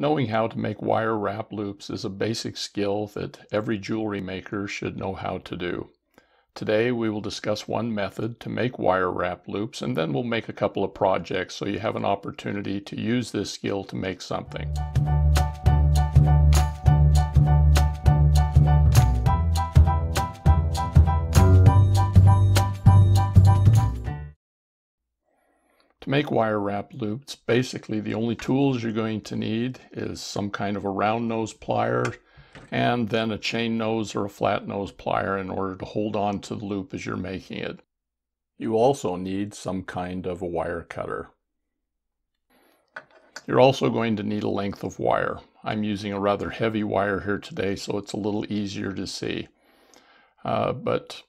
Knowing how to make wire wrap loops is a basic skill that every jewelry maker should know how to do. Today we will discuss one method to make wire wrap loops, and then we'll make a couple of projects so you have an opportunity to use this skill to make something. To make wire wrap loops, basically the only tools you're going to need is some kind of a round nose plier and then a chain nose or a flat nose plier in order to hold on to the loop as you're making it. You also need some kind of a wire cutter. You're also going to need a length of wire. I'm using a rather heavy wire here today, so it's a little easier to see. But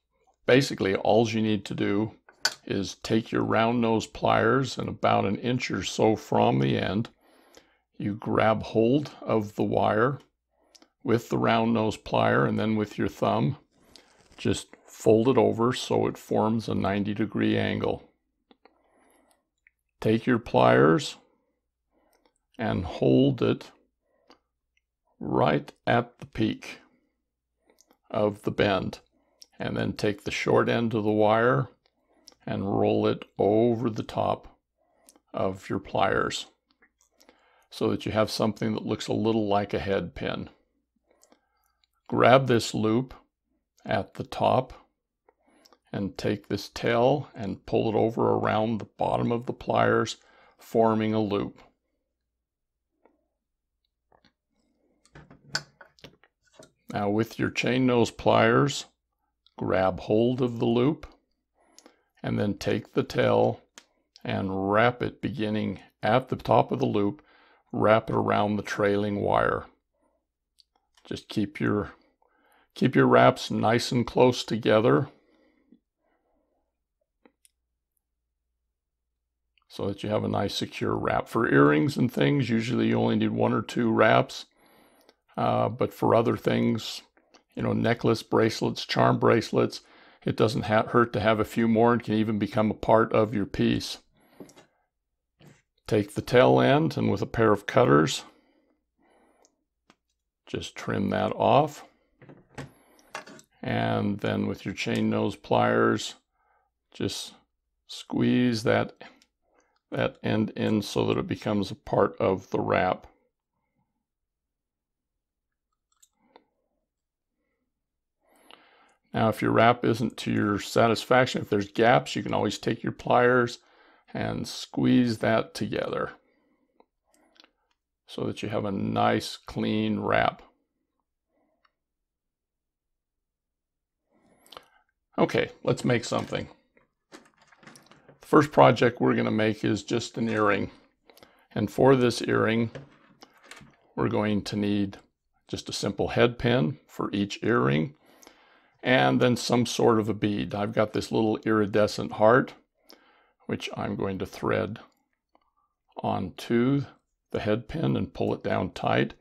basically all you need to do is take your round nose pliers, and about an inch or so from the end you grab hold of the wire with the round nose plier, and then with your thumb just fold it over so it forms a 90-degree angle. Take your pliers and hold it right at the peak of the bend, and then take the short end of the wire and roll it over the top of your pliers so that you have something that looks a little like a head pin. Grab this loop at the top and take this tail and pull it over around the bottom of the pliers, forming a loop. Now with your chain nose pliers, grab hold of the loop and then take the tail and wrap it, beginning at the top of the loop, wrap it around the trailing wire. Just keep your wraps nice and close together so that you have a nice secure wrap. For earrings and things, usually you only need one or two wraps, but for other things, you know, necklace bracelets, charm bracelets, it doesn't hurt to have a few more, and can even become a part of your piece. Take the tail end and with a pair of cutters, just trim that off. And then with your chain nose pliers, just squeeze that end in so that it becomes a part of the wrap. Now if your wrap isn't to your satisfaction, if there's gaps, you can always take your pliers and squeeze that together so that you have a nice clean wrap. Okay, let's make something. The first project we're going to make is just an earring, and for this earring we're going to need just a simple head pin for each earring, and then some sort of a bead. I've got this little iridescent heart, which I'm going to thread onto the head pin and pull it down tight.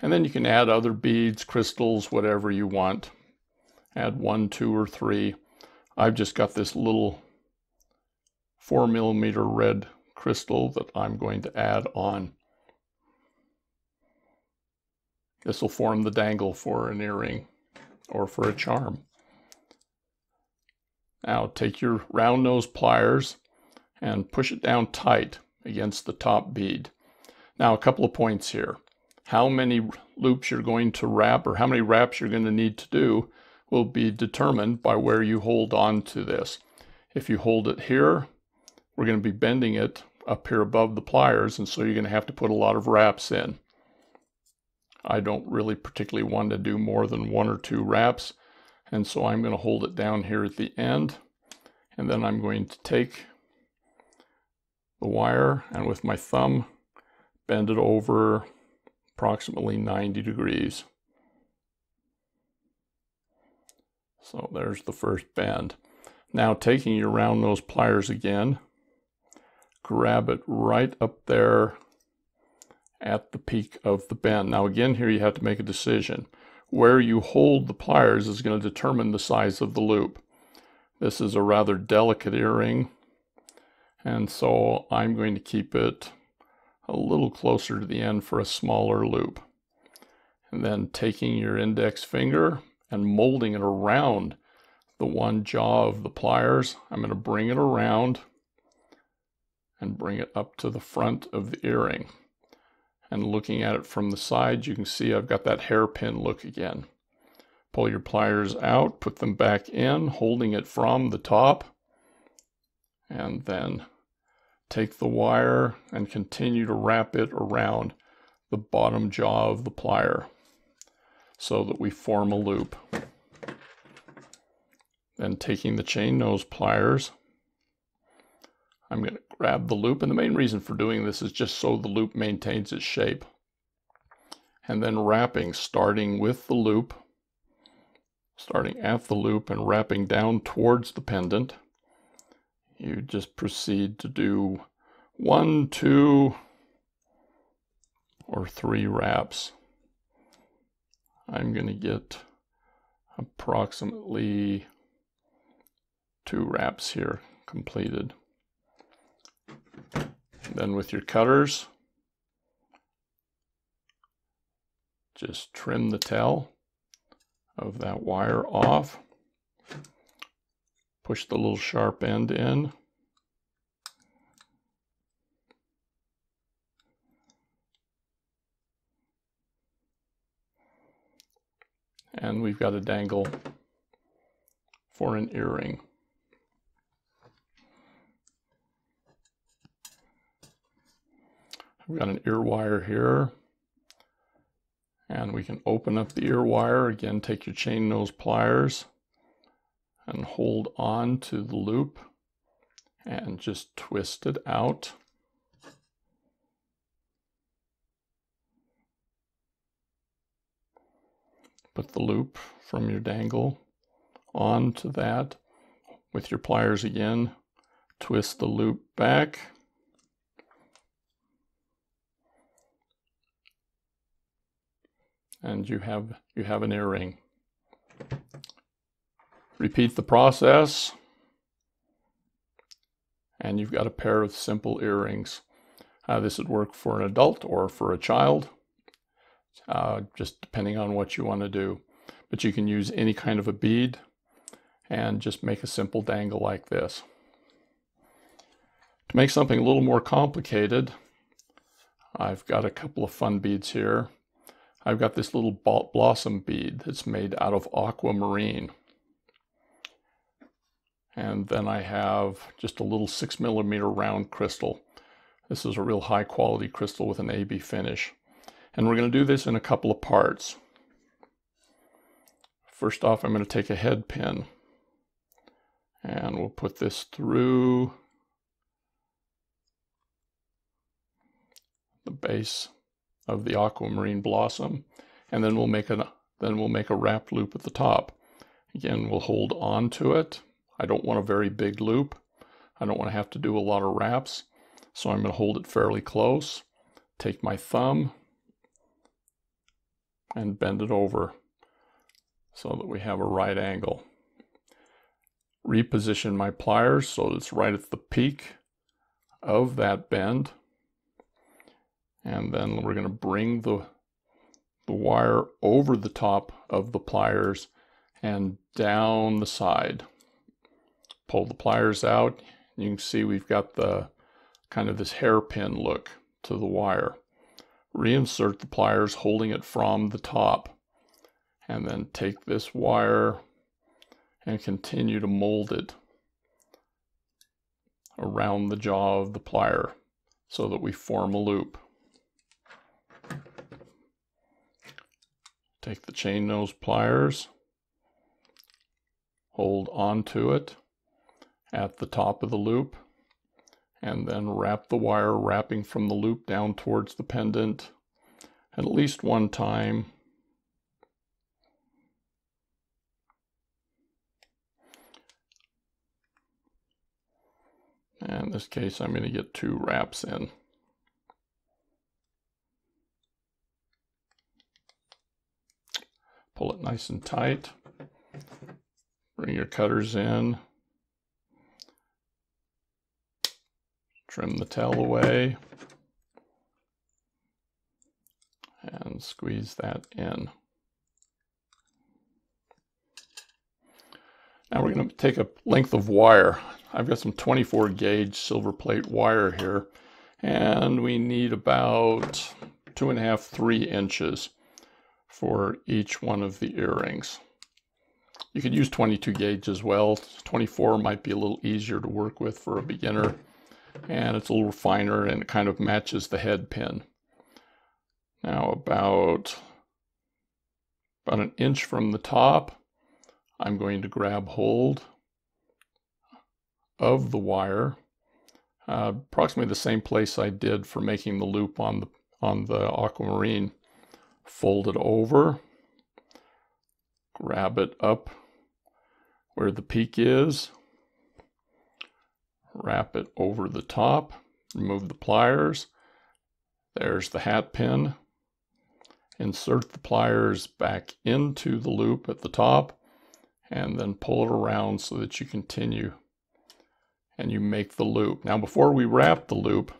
And then you can add other beads, crystals, whatever you want. Add 1, 2, or 3. I've just got this little 4mm red crystal that I'm going to add on. This will form the dangle for an earring or for a charm. Now take your round nose pliers and push it down tight against the top bead. Now a couple of points here. How many loops you're going to wrap, or how many wraps you're going to need to do, will be determined by where you hold on to this. If you hold it here, we're going to be bending it up here above the pliers, and so you're going to have to put a lot of wraps in. I don't really particularly want to do more than 1 or 2 wraps, and so I'm going to hold it down here at the end, and then I'm going to take the wire and with my thumb bend it over approximately 90 degrees. So there's the first bend. Now taking your round nose pliers again, grab it right up there at the peak of the bend. Now again, here you have to make a decision. Where you hold the pliers is going to determine the size of the loop. This is a rather delicate earring, and so I'm going to keep it a little closer to the end for a smaller loop. And then taking your index finger and molding it around the one jaw of the pliers. I'm going to bring it around and bring it up to the front of the earring. And looking at it from the side, you can see I've got that hairpin look again. Pull your pliers out, put them back in, holding it from the top, and then take the wire and continue to wrap it around the bottom jaw of the plier so that we form a loop. Then taking the chain nose pliers, I'm going to grab the loop, and the main reason for doing this is just so the loop maintains its shape. And then wrapping, starting with the loop, starting at the loop and wrapping down towards the pendant. You just proceed to do 1, 2, or 3 wraps. I'm going to get approximately 2 wraps here completed. Then with your cutters, just trim the tail of that wire off, push the little sharp end in, and we've got a dangle for an earring. We've got an ear wire here, and we can open up the ear wire. Again, take your chain nose pliers and hold on to the loop and just twist it out. Put the loop from your dangle onto that. With your pliers again, twist the loop back. And you have an earring. Repeat the process, and you've got a pair of simple earrings. This would work for an adult or for a child, just depending on what you want to do. But you can use any kind of a bead and just make a simple dangle like this. To make something a little more complicated, I've got a couple of fun beads here. I've got this little blossom bead that's made out of aquamarine. And then I have just a little 6mm round crystal. This is a real high quality crystal with an AB finish. And we're going to do this in a couple of parts. First off, I'm going to take a head pin. And we'll put this through the base of the aquamarine blossom, and then we'll make a wrap loop at the top. Again, we'll hold on to it. I don't want a very big loop. I don't want to have to do a lot of wraps, so I'm going to hold it fairly close. Take my thumb and bend it over so that we have a right angle. Reposition my pliers so it's right at the peak of that bend. And then we're going to bring the wire over the top of the pliers and down the side. Pull the pliers out. You can see we've got the kind of this hairpin look to the wire. Reinsert the pliers, holding it from the top. And then take this wire and continue to mold it around the jaw of the plier so that we form a loop. Take the chain nose pliers, hold onto it at the top of the loop, and then wrap the wire, wrapping from the loop down towards the pendant at least one time. And in this case, I'm going to get 2 wraps in. Pull it nice and tight, bring your cutters in, trim the tail away, and squeeze that in. Now we're going to take a length of wire. I've got some 24 gauge silver plate wire here, and we need about 2.5 to 3 inches for each one of the earrings. You could use 22 gauge as well. 24 might be a little easier to work with for a beginner, and it's a little finer and it kind of matches the head pin. Now about an inch from the top, I'm going to grab hold of the wire, approximately the same place I did for making the loop on the aquamarine. Fold it over, grab it up where the peak is, wrap it over the top, remove the pliers. There's the hat pin. Insert the pliers back into the loop at the top, and then pull it around so that you continue and you make the loop. Now before we wrap the loop,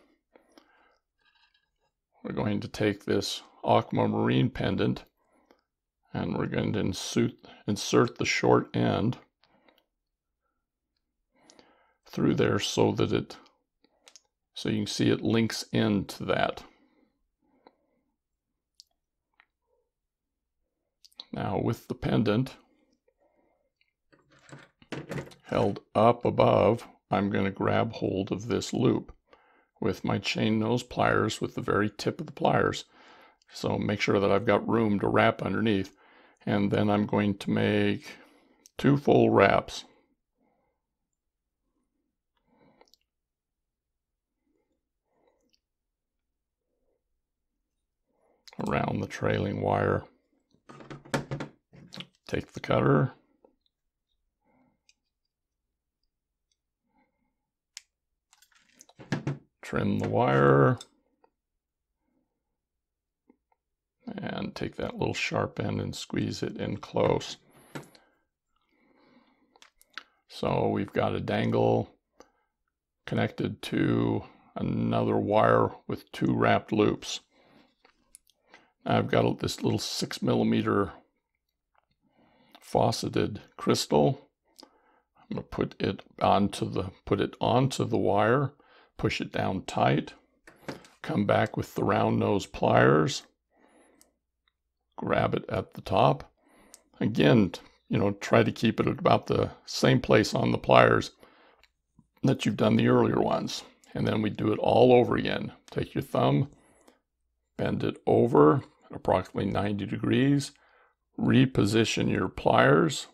we're going to take this aquamarine pendant and we're going to insert the short end through there so that so you can see it links into that. Now with the pendant held up above, I'm going to grab hold of this loop with my chain nose pliers, with the very tip of the pliers. So make sure that I've got room to wrap underneath. And then I'm going to make 2 full wraps. Around the trailing wire. Take the cutter. Trim the wire and take that little sharp end and squeeze it in close. So we've got a dangle connected to another wire with 2 wrapped loops. Now I've got this little 6mm faceted crystal. I'm going to put it onto the wire. Push it down tight, come back with the round nose pliers, grab it at the top. Again, you know, try to keep it at about the same place on the pliers that you've done the earlier ones. And then we do it all over again. Take your thumb, bend it over approximately 90 degrees, reposition your pliers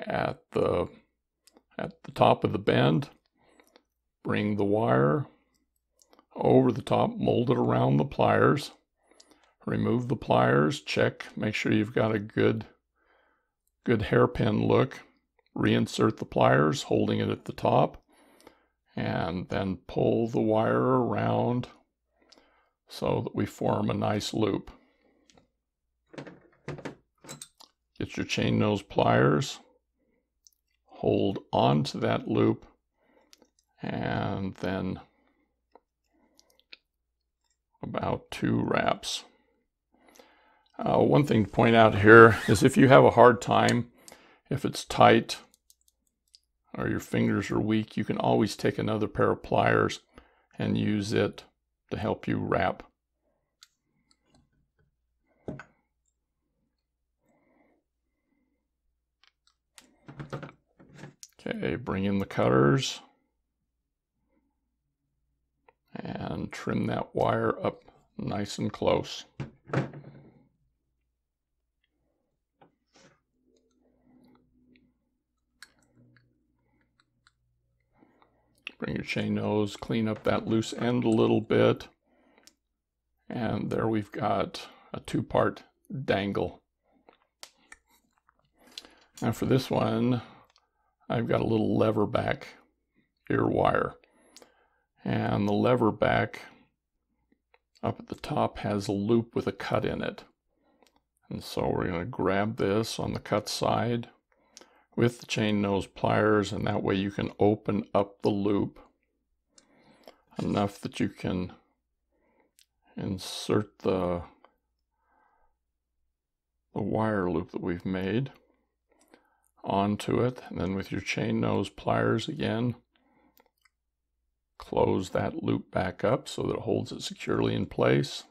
at the top of the bend. Bring the wire over the top, mold it around the pliers, remove the pliers, check, make sure you've got a good hairpin look, reinsert the pliers, holding it at the top, and then pull the wire around so that we form a nice loop. Get your chain nose pliers, hold onto that loop, and then about 2 wraps. One thing to point out here is if you have a hard time, if it's tight or your fingers are weak, you can always take another pair of pliers and use it to help you wrap. Okay, bring in the cutters and trim that wire up nice and close. Bring your chain nose, clean up that loose end a little bit, and there we've got a 2-part dangle. Now for this one, I've got a little lever back ear wire. And the lever back up at the top has a loop with a cut in it. And so we're going to grab this on the cut side with the chain nose pliers, and that way you can open up the loop enough that you can insert the the wire loop that we've made onto it, and then with your chain nose pliers again, close that loop back up so that it holds it securely in place.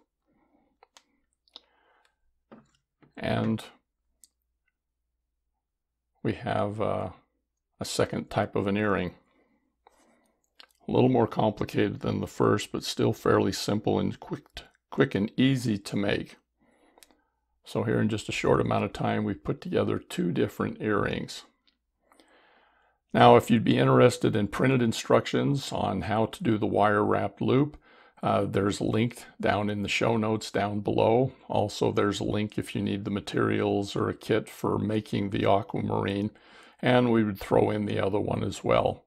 And we have a second type of an earring. A little more complicated than the first, but still fairly simple and quick and easy to make. So here in just a short amount of time, we've put together two different earrings. Now, if you'd be interested in printed instructions on how to do the wire wrapped loop, there's a link down in the show notes down below. Also, there's a link if you need the materials or a kit for making the aquamarine, and we would throw in the other one as well.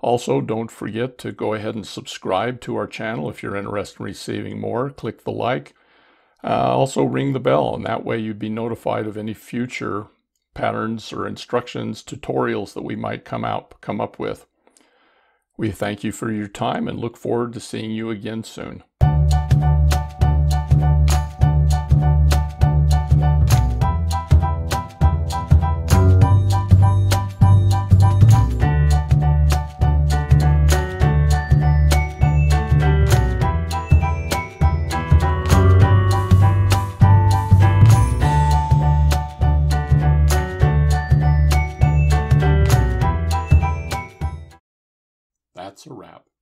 Also, don't forget to go ahead and subscribe to our channel if you're interested in receiving more. Click the like. Also, ring the bell, and that way you'd be notified of any future patterns or instructions, tutorials that we might come up with. We thank you for your time and look forward to seeing you again soon. That's a wrap.